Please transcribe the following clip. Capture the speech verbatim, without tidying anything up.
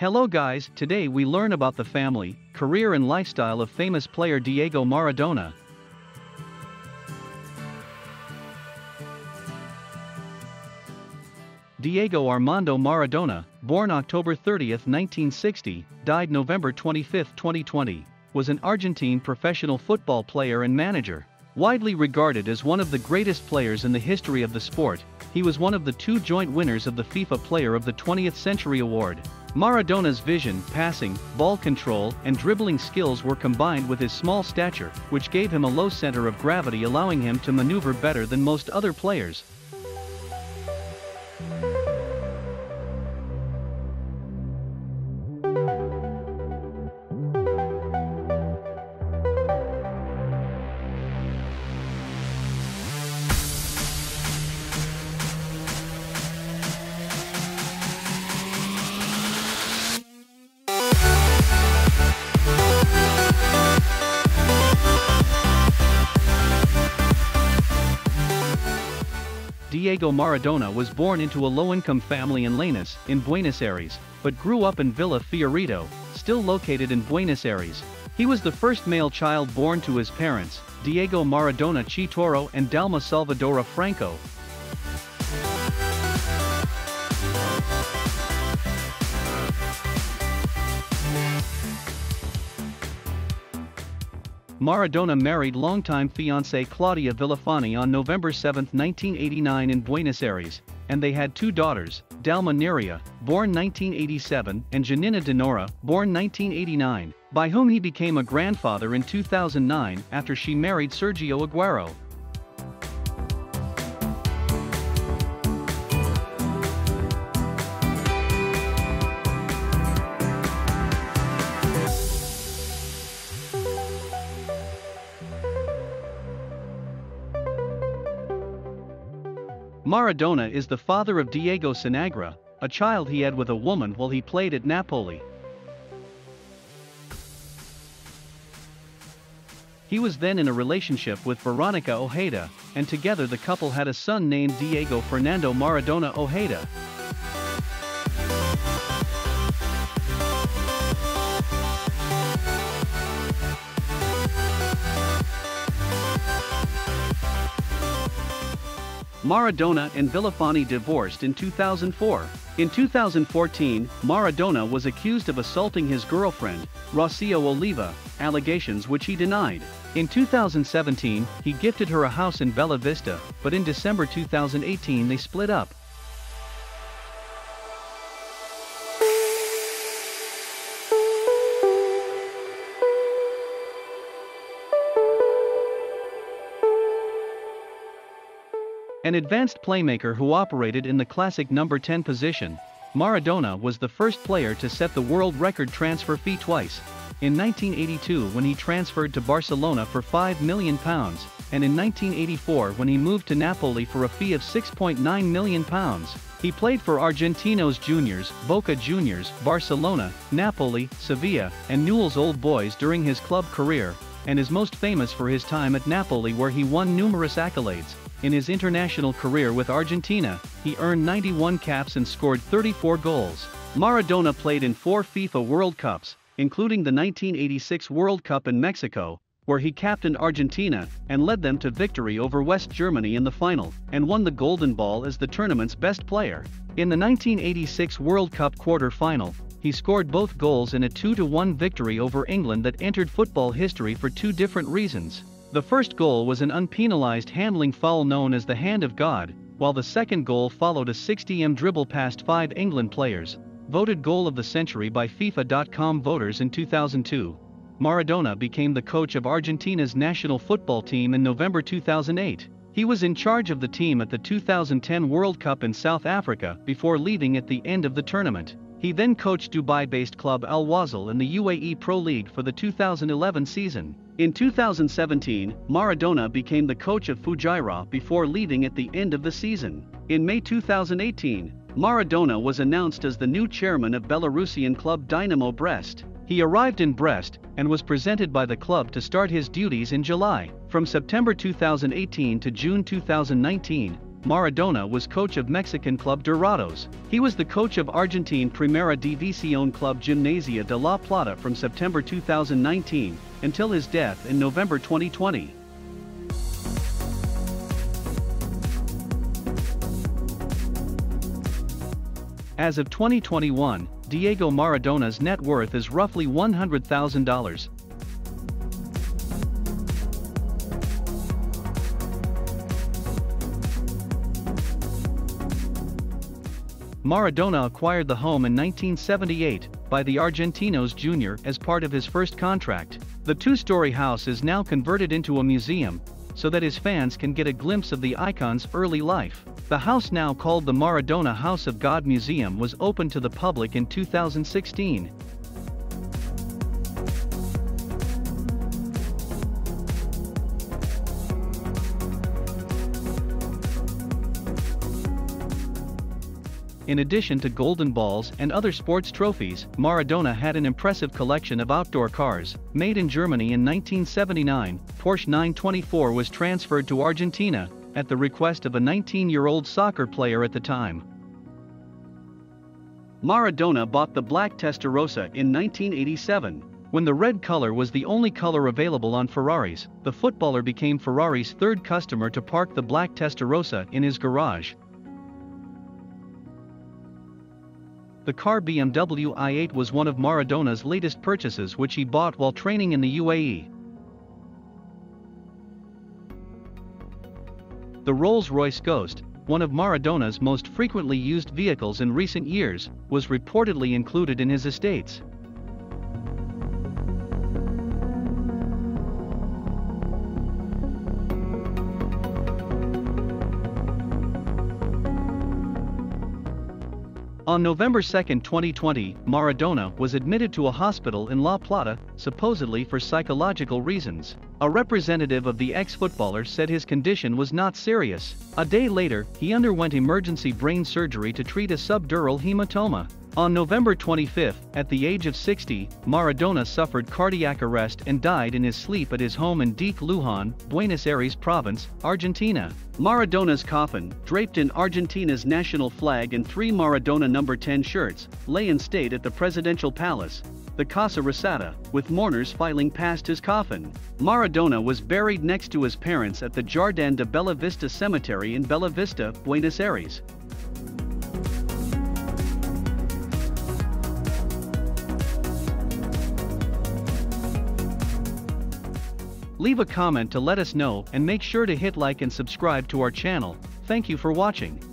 Hello guys, today we learn about the family, career and lifestyle of famous player Diego Maradona. Diego Armando Maradona, born October thirtieth, nineteen sixty, died November twenty-fifth, twenty twenty, was an Argentine professional football player and manager. Widely regarded as one of the greatest players in the history of the sport, he was one of the two joint winners of the FIFA Player of the twentieth century award. Maradona's vision, passing, ball control, and dribbling skills were combined with his small stature, which gave him a low center of gravity, allowing him to maneuver better than most other players. Diego Maradona was born into a low-income family in Lanús, in Buenos Aires, but grew up in Villa Fiorito, still located in Buenos Aires. He was the first male child born to his parents, Diego Maradona Chitoro and Dalma Salvadora Franco. Maradona married longtime fiancée Claudia Villafañe on November seventh, nineteen eighty-nine in Buenos Aires, and they had two daughters, Dalma Neria, born nineteen eighty-seven, and Janina Denora, born nineteen eighty-nine, by whom he became a grandfather in two thousand nine after she married Sergio Agüero. Maradona is the father of Diego Sinagra, a child he had with a woman while he played at Napoli. He was then in a relationship with Veronica Ojeda, and together the couple had a son named Diego Fernando Maradona Ojeda. Maradona and Villafañe divorced in two thousand four. In two thousand fourteen, Maradona was accused of assaulting his girlfriend, Rocio Oliva, allegations which he denied. In two thousand seventeen, he gifted her a house in Bella Vista, but in December two thousand eighteen they split up. An advanced playmaker who operated in the classic number ten position, Maradona was the first player to set the world record transfer fee twice, in nineteen eighty-two when he transferred to Barcelona for five million pounds, and in nineteen eighty-four when he moved to Napoli for a fee of six point nine million pounds. He played for Argentinos Juniors, Boca Juniors, Barcelona, Napoli, Sevilla, and Newell's Old Boys during his club career, and is most famous for his time at Napoli, where he won numerous accolades. In his international career with Argentina, he earned ninety-one caps and scored thirty-four goals. Maradona played in four FIFA World Cups, including the nineteen eighty-six World Cup in Mexico, where he captained Argentina and led them to victory over West Germany in the final, and won the Golden Ball as the tournament's best player. In the nineteen eighty-six World Cup quarter-final, he scored both goals in a two to one victory over England that entered football history for two different reasons. The first goal was an unpenalized handling foul known as the Hand of God, while the second goal followed a sixty meter dribble past five England players, voted Goal of the Century by FIFA dot com voters in two thousand two. Maradona became the coach of Argentina's national football team in November two thousand eight. He was in charge of the team at the two thousand ten World Cup in South Africa before leaving at the end of the tournament. He then coached Dubai-based club Al Wasl in the U A E Pro League for the two thousand eleven season. In two thousand seventeen, Maradona became the coach of Fujairah before leaving at the end of the season. In May two thousand eighteen, Maradona was announced as the new chairman of Belarusian club Dynamo Brest. He arrived in Brest and was presented by the club to start his duties in July. From September two thousand eighteen to June two thousand nineteen, Maradona was coach of Mexican club Dorados. He was the coach of Argentine Primera División club Gimnasia de la Plata from September two thousand nineteen until his death in November twenty twenty. As of twenty twenty-one, Diego Maradona's net worth is roughly one hundred thousand dollars. Maradona acquired the home in nineteen seventy-eight by the Argentinos Juniors as part of his first contract. The two-story house is now converted into a museum so that his fans can get a glimpse of the icon's early life. The house, now called the Maradona House of God Museum, was opened to the public in two thousand sixteen. In addition to golden balls and other sports trophies, Maradona had an impressive collection of outdoor cars. Made in Germany in nineteen seventy-nine, Porsche nine twenty-four was transferred to Argentina at the request of a nineteen-year-old soccer player at the time. Maradona bought the black Testarossa in nineteen eighty-seven. When the red color was the only color available on Ferraris, the footballer became Ferrari's third customer to park the black Testarossa in his garage. The car B M W i eight was one of Maradona's latest purchases, which he bought while training in the U A E. The Rolls-Royce Ghost, one of Maradona's most frequently used vehicles in recent years, was reportedly included in his estates. On November second, twenty twenty, Maradona was admitted to a hospital in La Plata, supposedly for psychological reasons. A representative of the ex-footballer said his condition was not serious. A day later, he underwent emergency brain surgery to treat a subdural hematoma. On November twenty-fifth, at the age of sixty, Maradona suffered cardiac arrest and died in his sleep at his home in Dique Luján, Buenos Aires province, Argentina. Maradona's coffin, draped in Argentina's national flag and three Maradona number ten shirts, lay in state at the presidential palace, the Casa Rosada, with mourners filing past his coffin. Maradona was buried next to his parents at the Jardín de Bella Vista Cemetery in Bella Vista, Buenos Aires. Leave a comment to let us know and make sure to hit like and subscribe to our channel. Thank you for watching.